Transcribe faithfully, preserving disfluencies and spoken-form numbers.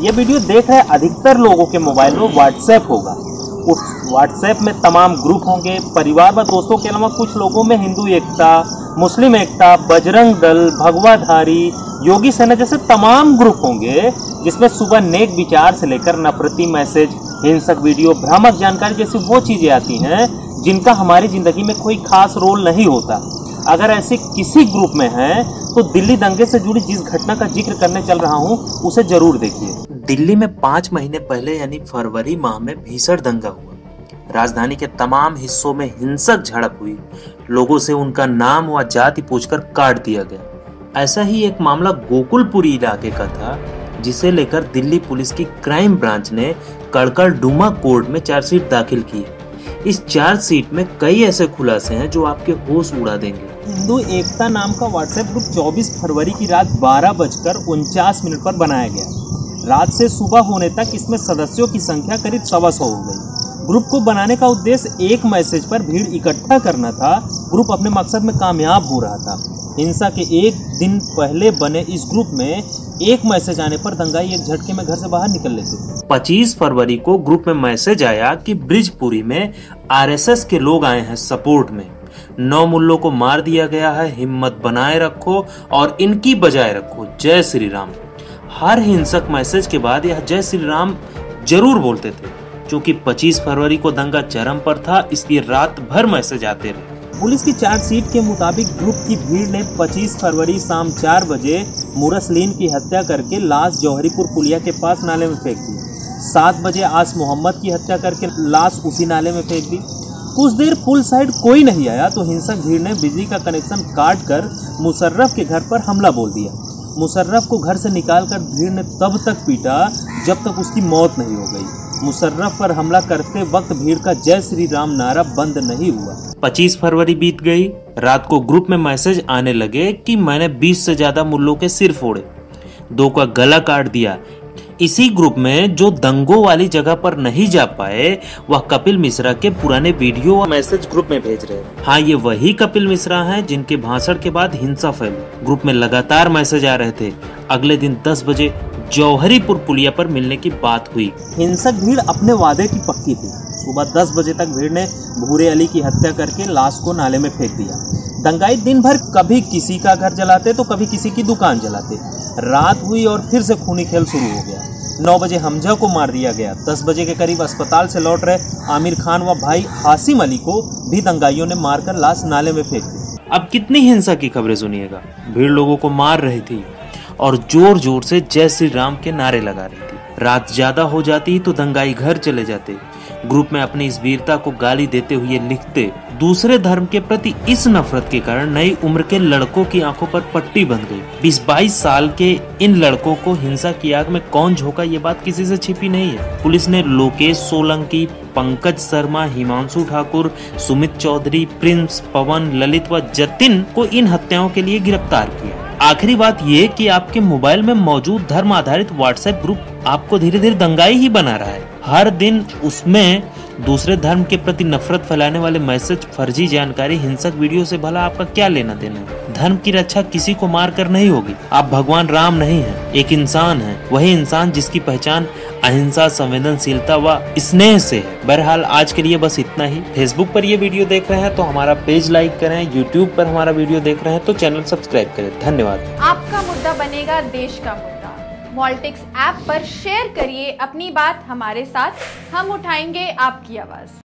ये वीडियो देख रहे अधिकतर लोगों के मोबाइल में व्हाट्सएप होगा। उस व्हाट्सएप में तमाम ग्रुप होंगे। परिवार व दोस्तों के अलावा कुछ लोगों में हिंदू एकता, मुस्लिम एकता, बजरंग दल, भगवाधारी, योगी सेना जैसे तमाम ग्रुप होंगे, जिसमें सुबह नेक विचार से लेकर नफरती मैसेज, हिंसक वीडियो, भ्रामक जानकारी जैसी वो चीज़ें आती हैं जिनका हमारी ज़िंदगी में कोई खास रोल नहीं होता। अगर ऐसे किसी ग्रुप में हैं तो दिल्ली दंगे से जुड़ी जिस घटना का जिक्र करने चल रहा हूं उसे जरूर देखिए। दिल्ली में पाँच महीने पहले यानी फरवरी माह में भीषण दंगा हुआ। राजधानी के तमाम हिस्सों में हिंसक झड़प हुई। लोगों से उनका नाम व जाति पूछकर काट दिया गया। ऐसा ही एक मामला गोकुलपुरी इलाके का था, जिसे लेकर दिल्ली पुलिस की क्राइम ब्रांच ने कड़कड़डूमा कोर्ट में चार्जशीट दाखिल की। इस चार्जशीट में कई ऐसे खुलासे हैं जो आपके होश उड़ा देंगे। हिंदू एकता नाम का व्हाट्सएप ग्रुप चौबीस फरवरी की रात बारह बजकर उनचास मिनट पर बनाया गया। रात से सुबह होने तक इसमें सदस्यों की संख्या करीब सवा सौ हो गई। ग्रुप को बनाने का उद्देश्य एक मैसेज पर भीड़ इकट्ठा करना था। ग्रुप अपने मकसद में कामयाब हो रहा था। हिंसा के एक दिन पहले बने इस ग्रुप में एक मैसेज आने पर दंगाई एक झटके में घर से बाहर निकल लेते। पच्चीस फरवरी को ग्रुप में मैसेज आया कि ब्रिजपुरी में आरएसएस के लोग आए हैं सपोर्ट में, नौ मुल्लों को मार दिया गया है, हिम्मत बनाए रखो और इनकी बजाय रखो, जय श्री राम। हर हिंसक मैसेज के बाद यह जय श्री राम जरूर बोलते थे। क्योंकि पच्चीस फरवरी को दंगा चरम पर था, इसलिए रात भर मैसेज आते रहे। पुलिस की चार्जशीट के मुताबिक ग्रुप की भीड़ ने पच्चीस फरवरी शाम चार बजे मुरसलीन की हत्या करके लाश जौहरीपुर पुलिया के पास नाले में फेंक दी। सात बजे आस मोहम्मद की हत्या करके लाश उसी नाले में फेंक दी। कुछ देर पुल साइड कोई नहीं आया तो हिंसक भीड़ ने बिजली का कनेक्शन काट कर मुशर्रफ के घर पर हमला बोल दिया। मुशर्रफ को घर से निकालकर भीड़ ने तब तक पीटा जब तक उसकी मौत नहीं हो गई। मुशर्रफ पर हमला करते वक्त भीड़ का जय श्री राम नारा बंद नहीं हुआ। पच्चीस फरवरी बीत गई। रात को ग्रुप में मैसेज आने लगे कि मैंने बीस से ज्यादा मुल्लों के सिर फोड़े, दो का गला काट दिया। इसी ग्रुप में जो दंगों वाली जगह पर नहीं जा पाए वह कपिल मिश्रा के पुराने वीडियो और मैसेज ग्रुप में भेज रहे हैं। हाँ, ये वही कपिल मिश्रा हैं जिनके भाषण के बाद हिंसा फैली। ग्रुप में लगातार मैसेज आ रहे थे। अगले दिन दस बजे जौहरीपुर पुलिया पर मिलने की बात हुई। हिंसक भीड़ अपने वादे की पक्की थी। सुबह दस बजे तक भीड़ ने भूरे अली की हत्या करके लाश को नाले में फेंक दिया। दंगाई दिन भर कभी किसी का घर जलाते तो कभी किसी की दुकान जलाते। रात हुई और फिर से खूनी खेल शुरू हो गया। नौ बजे हमजा को मार दिया गया। दस बजे के करीब अस्पताल से लौट रहे आमिर खान व भाई हाशिम अली को भी दंगाइयों ने मारकर लाश नाले में फेंक दी। अब कितनी हिंसा की खबरें सुनिएगा। भीड़ लोगों को मार रही थी और जोर जोर से जय श्री राम के नारे लगा रही थी। रात ज्यादा हो जाती तो दंगाई घर चले जाते। ग्रुप में अपनी इस वीरता को गाली देते हुए लिखते, दूसरे धर्म के प्रति इस नफरत के कारण नई उम्र के लड़कों की आंखों पर पट्टी बन गई। बीस बाईस साल के इन लड़कों को हिंसा की आग में कौन झोंका, ये बात किसी से छिपी नहीं है। पुलिस ने लोकेश सोलंकी, पंकज शर्मा, हिमांशु ठाकुर, सुमित चौधरी, प्रिंस, पवन, ललित व जतिन को इन हत्याओं के लिए गिरफ्तार किया। आखिरी बात ये कि आपके मोबाइल में मौजूद धर्म आधारित व्हाट्सएप ग्रुप आपको धीरे धीरे दंगाई ही बना रहा है। हर दिन उसमें दूसरे धर्म के प्रति नफरत फैलाने वाले मैसेज, फर्जी जानकारी, हिंसक वीडियो से भला आपका क्या लेना देना है। धर्म की रक्षा किसी को मार कर नहीं होगी। आप भगवान राम नहीं हैं, एक इंसान हैं। वही इंसान जिसकी पहचान अहिंसा, संवेदनशीलता व स्नेह से है। बहरहाल आज के लिए बस इतना ही। फेसबुक पर ये वीडियो देख रहे हैं तो हमारा पेज लाइक करें। यूट्यूब पर हमारा वीडियो देख रहे हैं तो चैनल सब्सक्राइब करें। धन्यवाद। आपका मुद्दा बनेगा देश का मुद्दा। मॉलिटिक्स ऐप पर शेयर करिए अपनी बात हमारे साथ। हम उठाएंगे आपकी आवाज़।